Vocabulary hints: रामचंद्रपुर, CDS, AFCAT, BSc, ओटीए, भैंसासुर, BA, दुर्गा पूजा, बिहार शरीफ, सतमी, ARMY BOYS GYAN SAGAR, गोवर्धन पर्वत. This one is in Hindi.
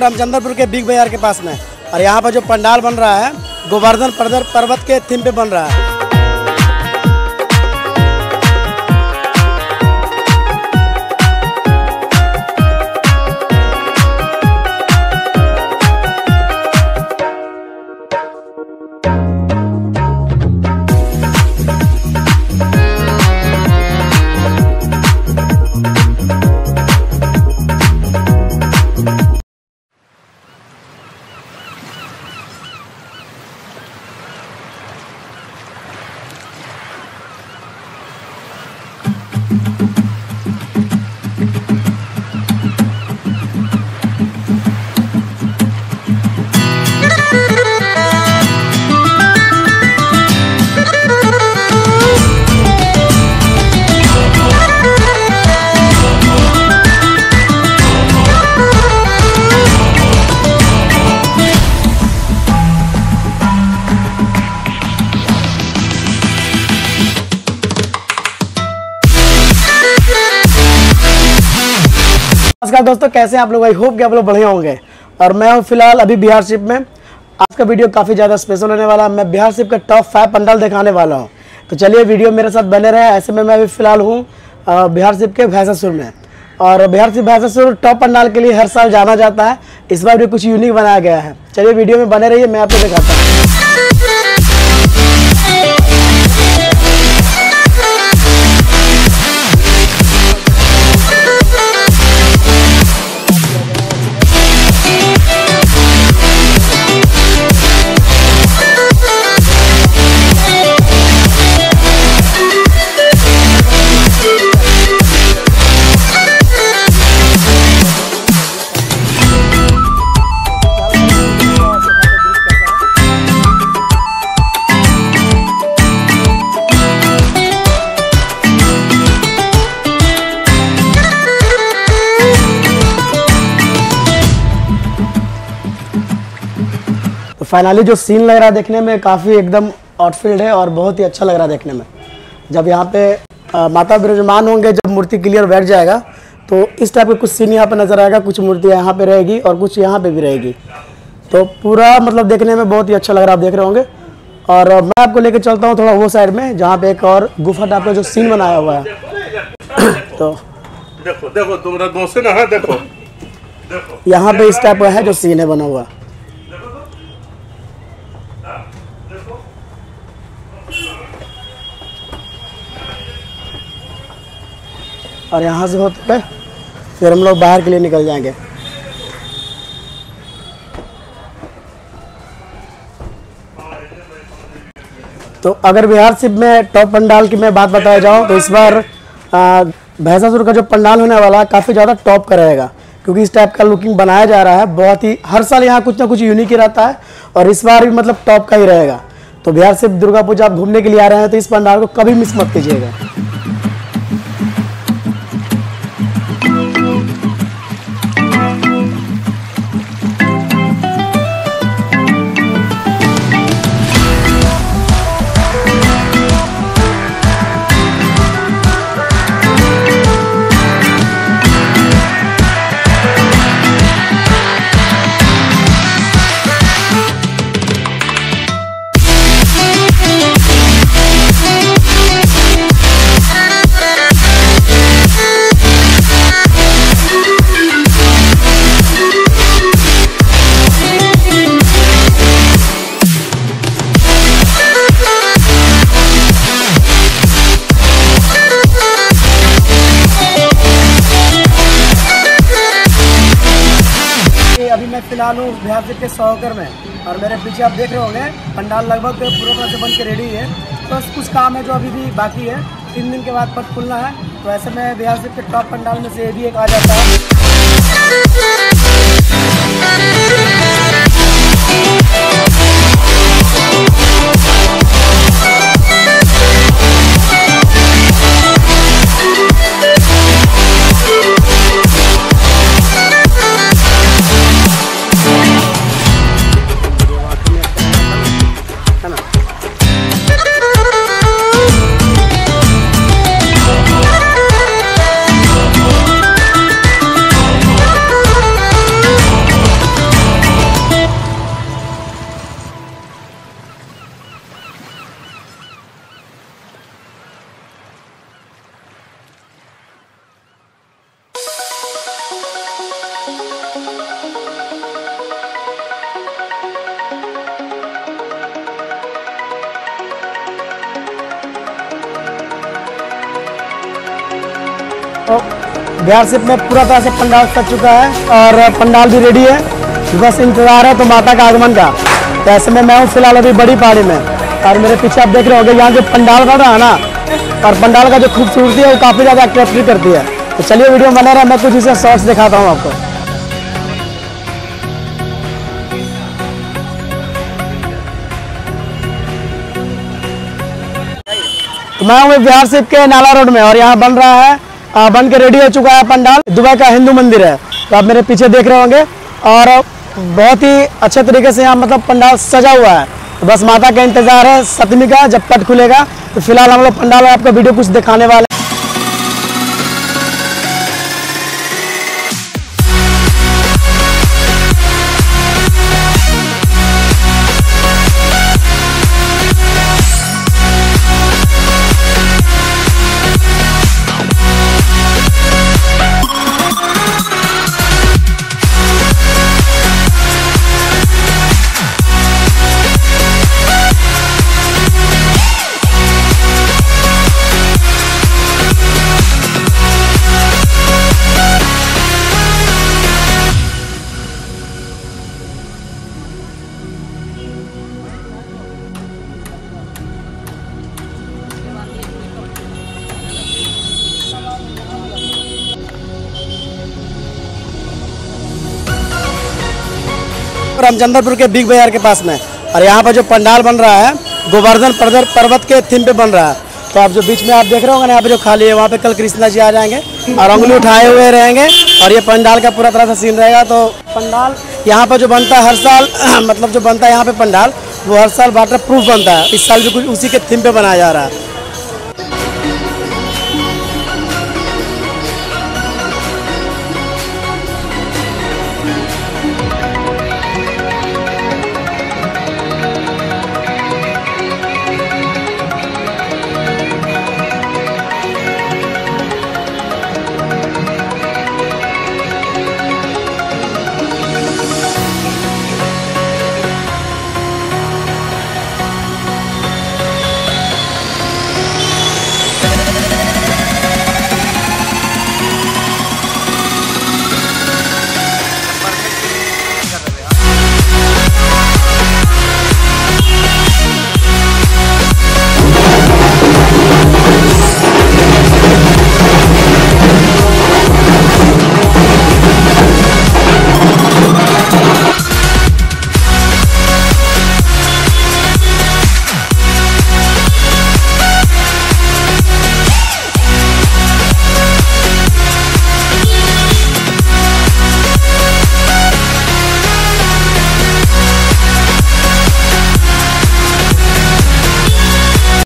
रामचंद्रपुर के बिग बाजार के पास में। और यहाँ पर जो पंडाल बन रहा है गोवर्धन पर्वत के थीम पे बन रहा है। नमस्कार दोस्तों, कैसे हैं आप लोग? आई होप कि आप लोग बढ़िया होंगे। और मैं हूं फिलहाल अभी बिहार शरीफ में। आज का वीडियो काफ़ी ज़्यादा स्पेशल होने वाला है। मैं बिहार शरीफ का टॉप 5 पंडाल दिखाने वाला हूं। तो चलिए वीडियो मेरे साथ बने रहे। ऐसे में मैं अभी फ़िलहाल हूं बिहार शरीफ के भैंसासुर में। और बिहार शरीफ भैंसासुर टॉप पंडाल के लिए हर साल जाना जाता है। इस बार भी कुछ यूनिक बनाया गया है। चलिए वीडियो में बने रहिए, मैं आपको दिखाता हूँ। फाइनली जो सीन लग रहा है देखने में, काफ़ी एकदम आउटफील्ड है और बहुत ही अच्छा लग रहा है देखने में। जब यहाँ पे माता विराजमान होंगे, जब मूर्ति क्लियर बैठ जाएगा तो इस टाइप का कुछ सीन यहाँ पे नज़र आएगा। कुछ मूर्तियाँ यहाँ पे रहेगी और कुछ यहाँ पे भी रहेगी। तो पूरा मतलब देखने में बहुत ही अच्छा लग रहा है, आप देख रहे होंगे। और मैं आपको लेके चलता हूँ थोड़ा वो साइड में, जहाँ पे एक और गुफा टाइप का जो सीन बनाया हुआ है। तो यहाँ पे इस टाइप का है जो सीन है बना हुआ। और यहाँ से होते हुए फिर हम लोग बाहर के लिए निकल जाएंगे। तो अगर बिहार शरीफ में टॉप पंडाल की मैं बात बताया जाऊँ तो इस बार भैंसासुर का जो पंडाल होने वाला है काफ़ी ज़्यादा टॉप का रहेगा, क्योंकि इस टाइप का लुकिंग बनाया जा रहा है। बहुत ही हर साल यहाँ कुछ ना कुछ यूनिक ही रहता है और इस बार भी मतलब टॉप का ही रहेगा। तो बिहार शरीफ दुर्गा पूजा आप घूमने के लिए आ रहे हैं तो इस पंडाल को कभी मिस मत कीजिएगा। फिलहाल हूँ बिहार शरीफ के सौकर में और मेरे पीछे आप देख रहे होंगे पंडाल लगभग पूरी तरह से बन के रेडी है। बस कुछ काम है जो अभी भी बाकी है, 3 दिन के बाद पट खुलना है। तो ऐसे में बिहार शरीफ के टॉप पंडाल में से भी एक आ जाता बिहार शरीफ में पूरा तरह से पंडाल सज चुका है और पंडाल भी रेडी है, बस इंतजार है तो माता का आगमन का। तो ऐसे में मैं हूँ फिलहाल अभी बड़ी पहाड़ी में और मेरे पीछे आप देख रहे होंगे यहाँ जो पंडाल का था ना, और पंडाल का जो खूबसूरती है वो काफ़ी ज़्यादा अट्रैक्टिव करती है। तो चलिए वीडियो बना रहा है, मैं कुछ इसे शॉर्ट्स दिखाता हूँ आपको। तो मैं हूँ बिहार शरीफ के नाला रोड में और यहाँ बन रहा है, बन के रेडी हो चुका है पंडाल। दुबई का हिंदू मंदिर है तो आप मेरे पीछे देख रहे होंगे और बहुत ही अच्छे तरीके से यहाँ मतलब पंडाल सजा हुआ है। तो बस माता का इंतजार है सतमी का, जब पट खुलेगा। तो फिलहाल हम लोग पंडाल में आपको वीडियो कुछ दिखाने वाले हैं। रामचंद्रपुर के बिग बाजार के पास में और यहाँ पर जो पंडाल बन रहा है गोवर्धन पर्वत के थीम पे बन रहा है। तो आप जो बीच में आप देख रहे होंगे ना, यहाँ पे जो खाली है वहाँ पे कल कृष्णा जी आ जाएंगे और उंगली उठाए हुए रहेंगे और ये पंडाल का पूरा तरह से सीन रहेगा। तो पंडाल यहाँ पर जो बनता है हर साल मतलब जो बनता है यहाँ पे पंडाल वो हर साल वाटर प्रूफ बनता है, इस साल भी कुछ उसी के थीम पे बनाया जा रहा है।